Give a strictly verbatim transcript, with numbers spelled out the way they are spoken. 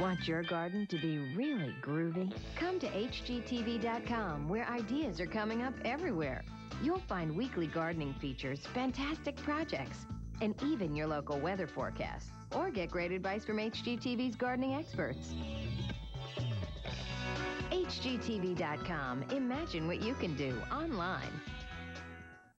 Want your garden to be really groovy? Come to H G T V dot com, where ideas are coming up everywhere. You'll find weekly gardening features, fantastic projects, and even your local weather forecast. Or get great advice from H G T V's gardening experts. H G T V dot com. Imagine what you can do online.